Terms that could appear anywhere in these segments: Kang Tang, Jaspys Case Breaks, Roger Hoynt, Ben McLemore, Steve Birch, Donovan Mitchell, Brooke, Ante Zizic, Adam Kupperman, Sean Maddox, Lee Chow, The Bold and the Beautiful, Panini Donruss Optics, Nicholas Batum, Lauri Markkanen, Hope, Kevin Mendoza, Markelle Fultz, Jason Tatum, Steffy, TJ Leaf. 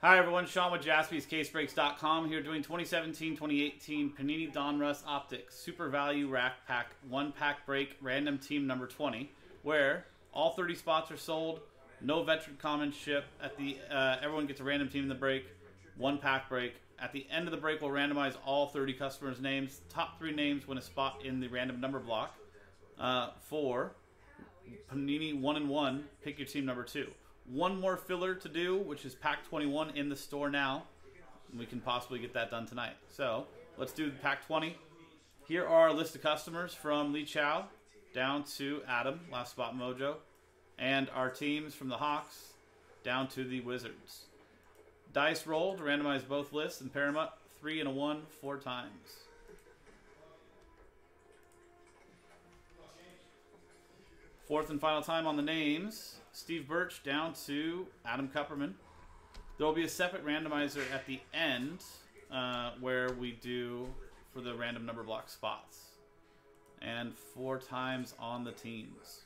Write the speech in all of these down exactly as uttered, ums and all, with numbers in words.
Hi everyone, Sean with Jaspys Case Breaks dot com here doing twenty seventeen twenty eighteen Panini Donruss Optics Super Value Rack Pack one Pack Break Random Team Number twenty, where all thirty spots are sold, no veteran common ship. At the uh, everyone gets a random team in the break, one pack break. At the end of the break, we'll randomize all thirty customers' names. Top three names win a spot in the random number block uh, for Panini one and one. Pick your team number two. One more filler to do, which is pack twenty-one in the store now. And we can possibly get that done tonight. So let's do pack twenty. Here are a list of customers from Lee Chow down to Adam, last spot mojo, and our teams from the Hawks down to the Wizards. Dice roll to randomize both lists and pair them up three and a one four times. Fourth and final time on the names, Steve Birch down to Adam Kupperman. There will be a separate randomizer at the end uh, where we do for the random number block spots. And four times on the teams.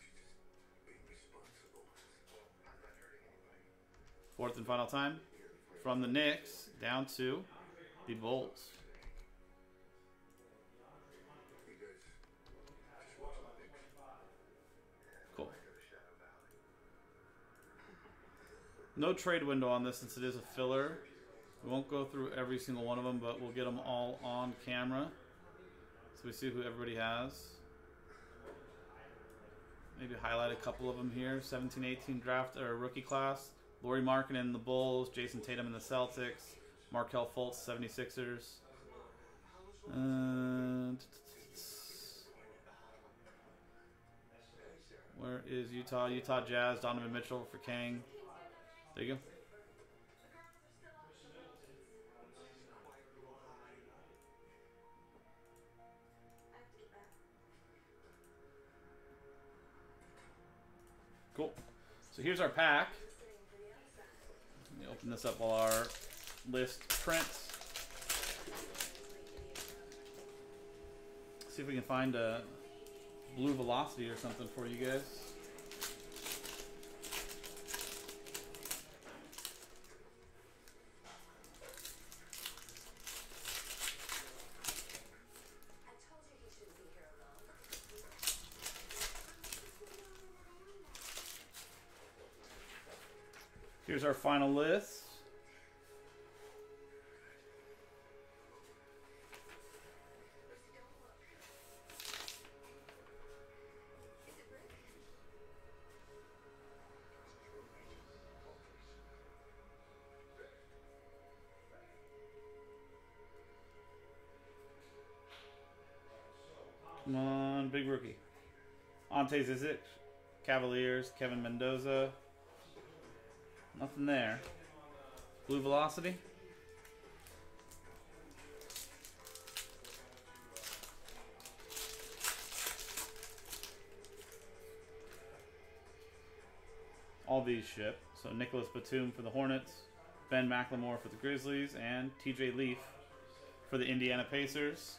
Fourth and final time from the Knicks down to the Bulls. No trade window on this since it is a filler. We won't go through every single one of them, but we'll get them all on camera so we see who everybody has. Maybe highlight a couple of them here. seventeen eighteen draft or rookie class. Lauri Markkanen in the Bulls, Jason Tatum in the Celtics, Markelle Fultz, seventy-sixers. Uh, where is Utah? Utah Jazz, Donovan Mitchell for Kang. There you go. Cool. So here's our pack. Let me open this up while our list prints. See if we can find a blue velocity or something for you guys. Here's our final list. Come on, big rookie. Ante Zizic, Cavaliers, Kevin Mendoza. Nothing there. Blue velocity. All these ship. So Nicholas Batum for the Hornets, Ben McLemore for the Grizzlies, and T J Leaf for the Indiana Pacers,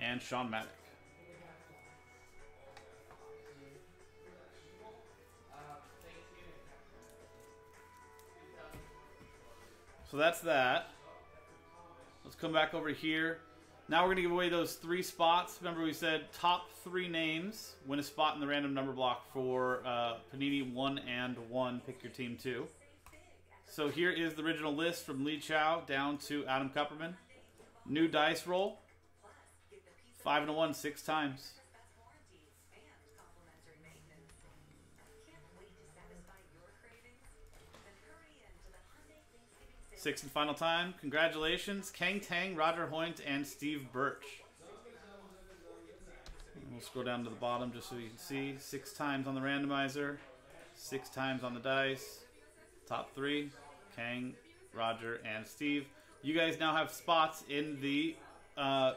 and Sean Maddox. So that's that. Let's come back over here. Now we're going to give away those three spots. Remember we said top three names win a spot in the random number block for uh, Panini one and one. Pick your team two. So here is the original list from Lee Chow down to Adam Kupperman. New dice roll. five and a one, six times. Sixth and final time. Congratulations, Kang Tang, Roger Hoynt, and Steve Birch. And we'll scroll down to the bottom just so you can see. Six times on the randomizer. Six times on the dice. Top three, Kang, Roger, and Steve. You guys now have spots in the uh,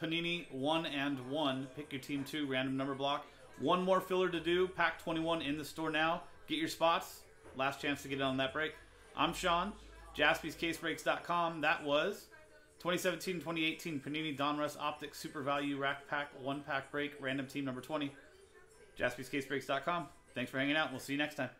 Panini one and one. Pick your team two, random number block. One more filler to do. Pack twenty-one in the store now. Get your spots. Last chance to get it on that break. I'm Sean. Jaspys Case Breaks dot com. That was twenty seventeen twenty eighteen Panini Donruss Optics Super Value Rack Pack one Pack Break Random Team Number twenty. Jaspys Case Breaks dot com. Thanks for hanging out. We'll see you next time.